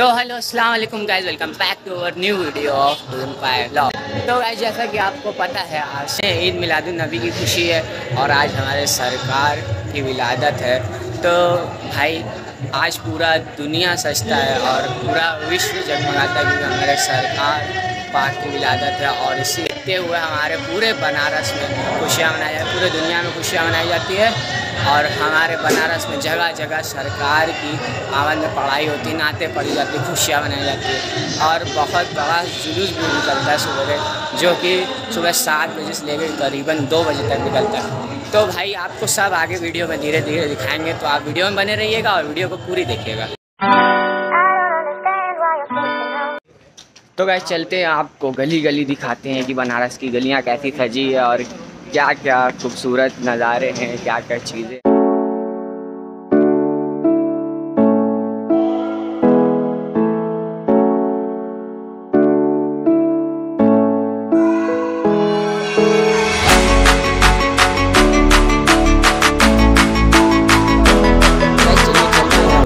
तो हेलो अस्सलाम वालेकुम guys, welcome back to our new video of vlog. तो गाइस जैसा कि आपको पता है आज से ईद मिलाद उन नबी की खुशी है और आज हमारे सरकार की विलादत है। तो भाई आज पूरा दुनिया सजता है और पूरा विश्व जगमगाता है क्योंकि हमारे सरकार पाक की विलादत है और इसी देखते हुए हमारे पूरे बनारस में खुशियाँ मनाई जाती है, पूरे दुनिया में खुशियाँ मनाई जाती है और हमारे बनारस में जगह जगह सरकार की आमद में पढ़ाई होती, नाते पढ़ी जाती, खुशियाँ मनाई जाती है और बहुत बड़ा जुलूस भी निकलता है सुबह, जो कि सुबह 7 बजे से लेकर करीबन 2 बजे तक निकलता है। तो भाई आपको सब आगे वीडियो में धीरे धीरे दिखाएंगे, तो आप वीडियो में बने रहिएगा और वीडियो को पूरी देखिएगा। तो गाइस चलते हैं, आपको गली गली दिखाते हैं कि बनारस की गलियाँ कैसी सजी है और क्या क्या खूबसूरत नज़ारे हैं, क्या क्या चीज़ें।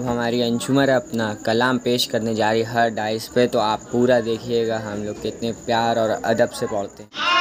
हमारी अंशुमन अपना कलाम पेश करने जा रही हर डाइस पे, तो आप पूरा देखिएगा हम लोग कितने प्यार और अदब से पढ़ते हैं।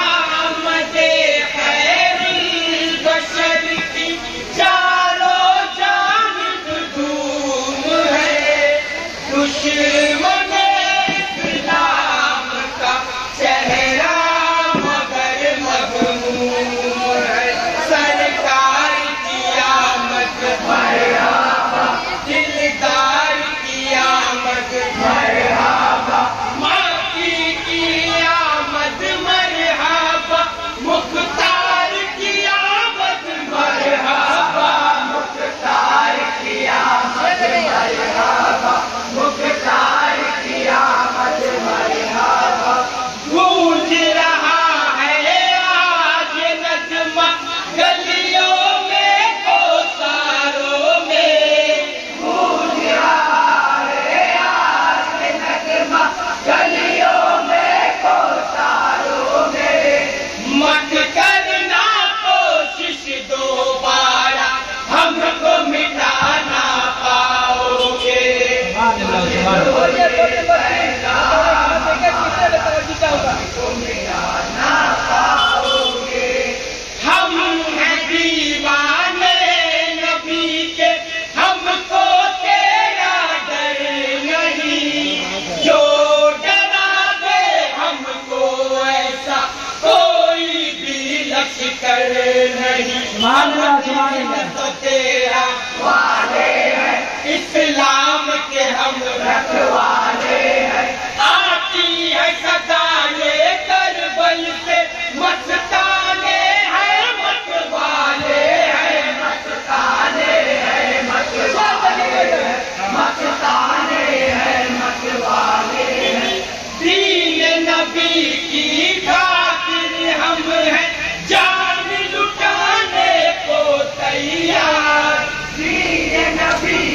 इस्लाम के हम रखवाले हैं, आती है सदाए करबल से मस्ताने हैं, मतवाले हैं, मस्ताने हैं, मतवाले हैं, मस्ताने हैं, मतवाले हैं। दीन नबी की खातिर हम हैं जान लुटाने को तैयार, दीन नबी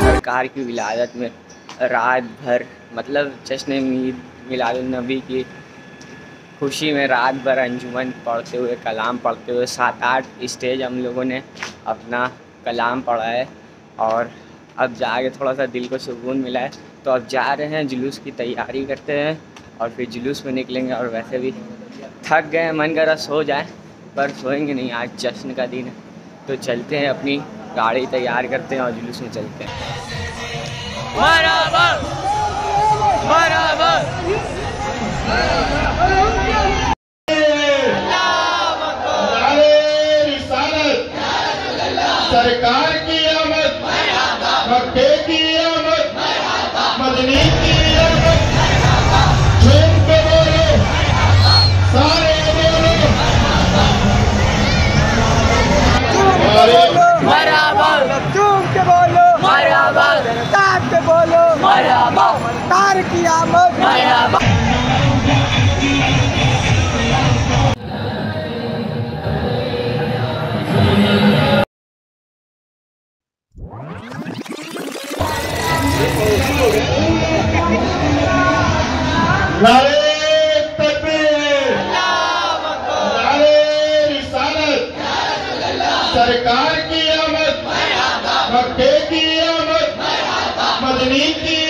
सरकार की विलादत में रात भर मतलब जश्न-ए-ईद मिलाद उन नबी की खुशी में रात भर अंजुमन पढ़ते हुए, कलाम पढ़ते हुए 7-8 स्टेज हम लोगों ने अपना कलाम पढ़ा है और अब जाके थोड़ा सा दिल को सुकून मिला है। तो अब जा रहे हैं, जुलूस की तैयारी करते हैं और फिर जुलूस में निकलेंगे। और वैसे भी थक गए, मन करा सो जाए पर सोएंगे नहीं, आज जश्न का दिन है। तो चलते हैं, अपनी गाड़ी तैयार करते हैं और जुलूस में चलते हैं। मरहबा मरहबा सरकार की आमद मक्के की आमद मदीने की आमद झूम के बोलो सारे बोलो मरहबा झूम के बोलो मरहबा तार के बोलो मरहबा तार की आमद मरहबा नारे तकबीर नारे रिसालत सरकार की आमद मक्के की आमद मदीने की